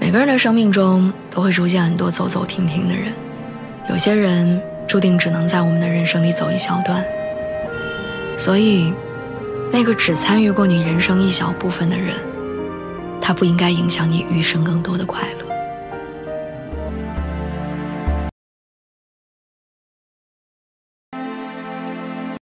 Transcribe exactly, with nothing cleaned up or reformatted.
每个人的生命中都会出现很多走走停停的人，有些人注定只能在我们的人生里走一小段。所以，那个只参与过你人生一小部分的人，他不应该影响你余生更多的快乐。